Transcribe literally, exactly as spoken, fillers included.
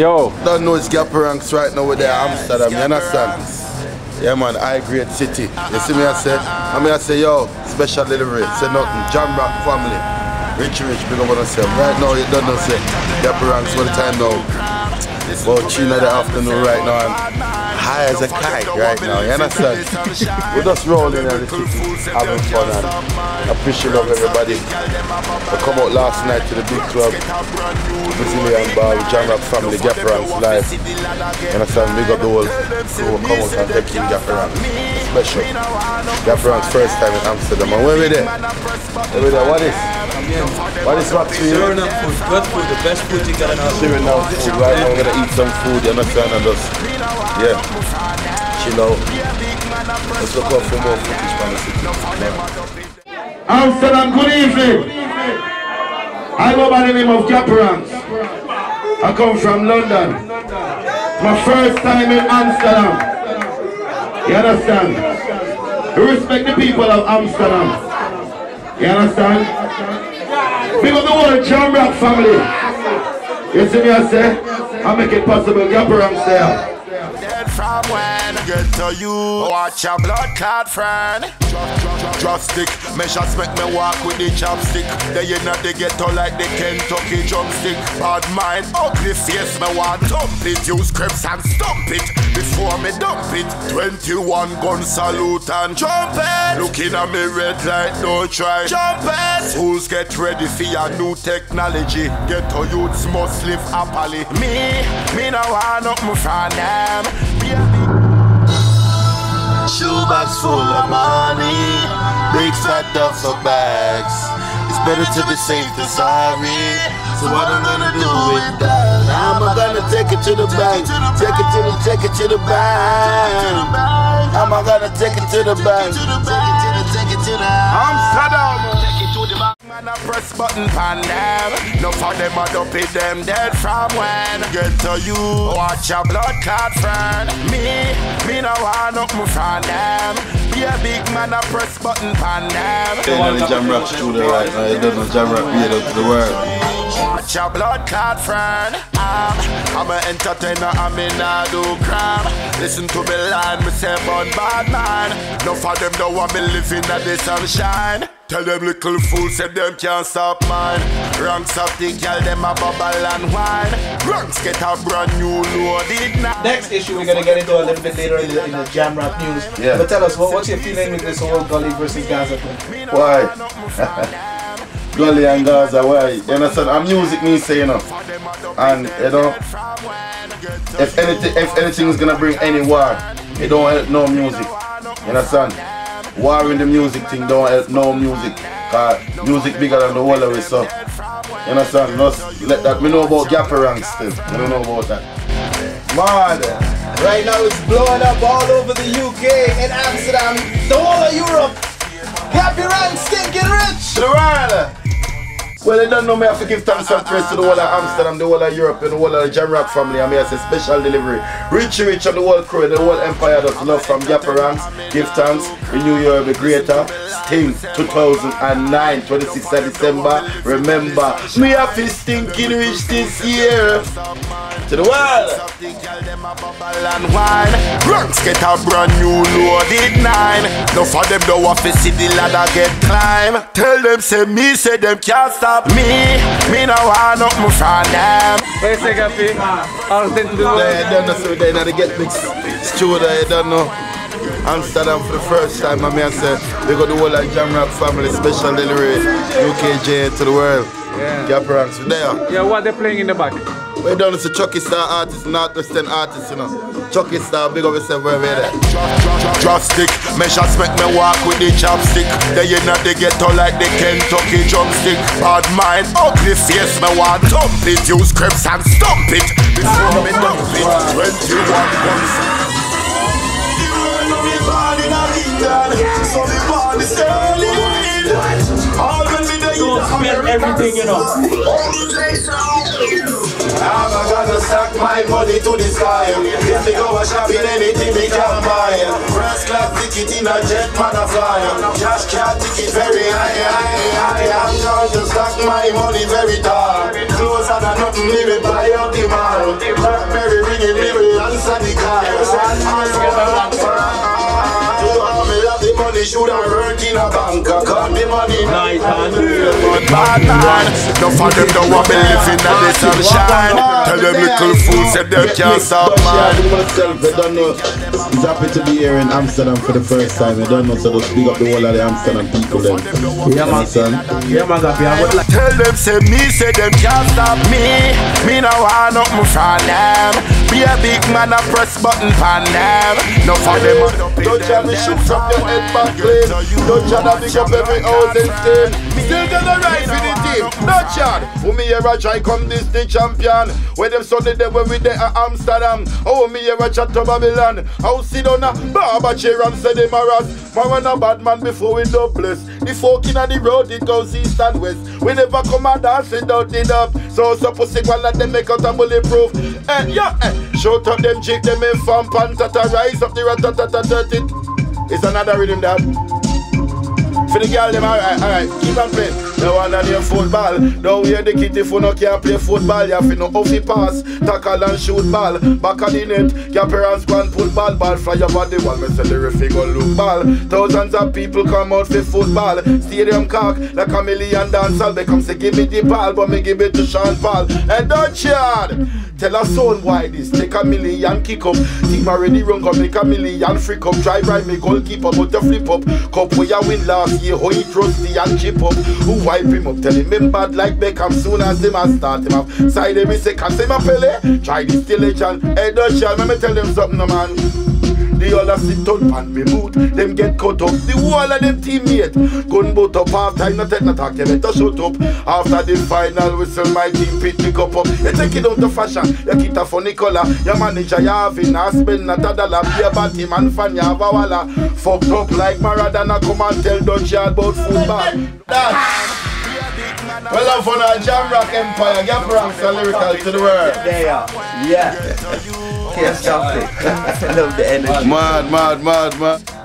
Yo. Don't know it's Gappy Ranks right now with the yeah, Amsterdam, you understand? Ranks. Yeah man, high grade city. You see me I said? I mean I say yo, special delivery, say nothing, Jam Rap family. Rich Rich, big up on yourself. Right now you don't know say Gappy Ranks all the time now. Well, tune of the afternoon right now, I'm high as a kite right now, you understand? We're just rolling in the city, having fun, and I appreciate love everybody. I come out last night to the big club, Brazilian Bar, with Jam Rap family, Gappy Ranks live, you understand? Big up the whole crew, come out and take in Gappy Ranks, special. Gappy Ranks first time in Amsterdam, and where we there? Where we there, what is? What is what to you? Suriname food, good food, the best food you can have. Suriname food, right now we're gonna eat some food, you understand, and just, yeah, chill out. Let's look out for more footage from the city. Yeah. Amsterdam, good evening. I go by the name of Gappy Ranks. I come from London. My first time in Amsterdam. You understand? We respect the people of Amsterdam. You understand? Big up the whole Jam Rap family. You see me, I say? I make it possible, Gappy Ranks there. Dead from when get to you, watch your blood clot friend. Drastic measures make me walk with the chopstick. They in the ghetto like the Kentucky drumstick. Bad mind, ugly face, me want dump it. Use crepes and stomp it before me dump it. Twenty-one gun salute and jump it. Looking at me red light, don't try jump it. Schools get ready for your new technology. Ghetto youths must live happily. Me Me no want nothing from them. Shoebox full of money, big fat duffel bags. It's better to be safe than sorry. So what I'm gonna do with that? I'm gonna take it to the bank. Take it to the, take it to the bank. I'm gonna take it to the bank. Take it to the, I'm fed up. Man, I press button pan them. No for them, I don't pay them dead from when. Get to you, watch your blood clot friend. Me, me no want nothing from them. Be a big man, I press button pan them. They know the Jam Rap studio right now. They don't know Jam Rap beat up the world. Watch your blood clot friend. I'm, I'm an entertainer, I mean I do crime. Listen to me line, me say bun bad man. No for them don't want me living at the sunshine. Tell them little fools said them can't stop mine. Ranks up the girl, them a bubble and wine. Ranks get a brand new loaded now. Next issue we're gonna get into a little bit later in the, in the Jam Rap News. Yeah. But tell us, what, what's your feeling with this whole Gully versus Gaza thing? Why? Gully and Gaza, why? You understand? Our music means say, you know. And, you know, if anything, if anything is gonna bring any war, it don't help no music. You understand? War in the music thing don't help no music. Cause music bigger than the whole of it, so. You understand? Just let that. We know about Gappy Ranks still. We don't know about that. Man, right now it's blowing up all over the U K, in Amsterdam, the whole of Europe. Gappy Ranks stinking rich! The rider! Well, they don't know me. I have to give thanks and praise to the whole of Amsterdam, the whole of Europe, and the whole of the Jam Rap family. I mean, it's a special delivery. Richie Rich and the whole crew, the whole empire does love from Gappy Ranks. Give thanks. Renew Europe, the greater. Sting two thousand nine, twenty-sixth of December. Remember, me have to stinking rich this year. To the world! Ranks get a brand new loaded nine. No for them, don't want to see the ladder get climb. Tell them, say me, say them can't stop. Me, me no want nothing from them. Where you say, Gappy? All things to do. They don't know, so they don't get mixed. It's true, they don't know. Amsterdam for the first time, I mean, I said, they got the whole like Jam Rap family, special delivery, U K J to the world. Yeah. Gappy Ranks, we there. Yeah, what they playing in the back? We don't know, it's a Chucky star artist, Northwestern artist, you know. Chucky star, big up yourself wherever you're there. Drastic measures make me walk with the chopstick. They in the ghetto like the Kentucky drumstick. Bad mind, ugly face, me want dump it. Use crepes and stomp it before me dump it. Twenty-one guns. You ain't no born in England, so me born in Sterling. All when me dey, you know, everything, you know. I'm a goddess. stack my money to the sky. If me go a shopping, anything me can buy. First class ticket in a jet, man a fly. Cash car ticket very high, high, high. I'm trying to stack my money very tall. Closer than nothing, me we buy out the mall. Blackberry ringing, me we answer the call. One man for a long time. You all me love the money, should I work in a bank? Got the money, night and no for them don't want me living in the sunshine. Tell them little fools that they can't stop mine. I don't know. It's happy to be here in Amsterdam for the first time. I don't know, so just big up the whole of the Amsterdam people then. Yeah, my son. Yeah, my Gappy. Tell them say me, say them can't stop me. Me now I not move from them. Be a big man, I press button pan them. No for them. Don't try to shoot from your head back lane. Don't try to pick up every old and stain. Still gonna ride with the team. No chance. Who me ever try come this the champion? Where them Sunday day when we there at Amsterdam. Oh me ever chat to Babylon. How see down a barber chair and say them a rat. Maradona bad man before we do bless. The folk in the road it goes east and west. We never come and dance without it up. So suppose to one let them make out a bulletproof. Eh yeah eh. Shout up them jig them in from Pantata. Rise up the ratatata dirty. It's another rhythm that. For the girl, them alright, alright, keep on playing. No one of them football. Don't hear the kitty for no can't play football. You have to know how to pass, tackle and shoot ball. Back of the net, your parents go and put ball, ball fly over the wall. Me say the referee go look ball. Thousands of people come out for football. Stadium cock like a million dancehall. They come say give me the ball, but me give it to Sean Paul. And don't chat. Tell a son why this. Take a million kick up. Team already run up, make a million freak up. Drive right, me goalkeeper, but you flip up. Cup where you win last. Yeah, how he trusty and chip up. Who wipe him up? Tell him him bad like Beckham. Soon as him a start him up. Side every second. Say my Pele. Try this till a chance. Hey, don't you let me tell them something, no man. The other sit on pan me boot. Them get cut up. The whole of them teammate gun boot up half time. No take no talk. You better shut up. After the final whistle, my team pick the cup up. You take it out to fashion. You keep a funny color. Your manager you have in a spend not a dollar. Be a bad team and fan you have a walla. Fucked up like Maradona. Come and tell Dutch about football. That. Well, I'm from the Jam Rock Empire. Gappy Ranks are lyrical to the world. They are. Yeah. Can't stop it. I love the energy. Mad, mad, mad, mad.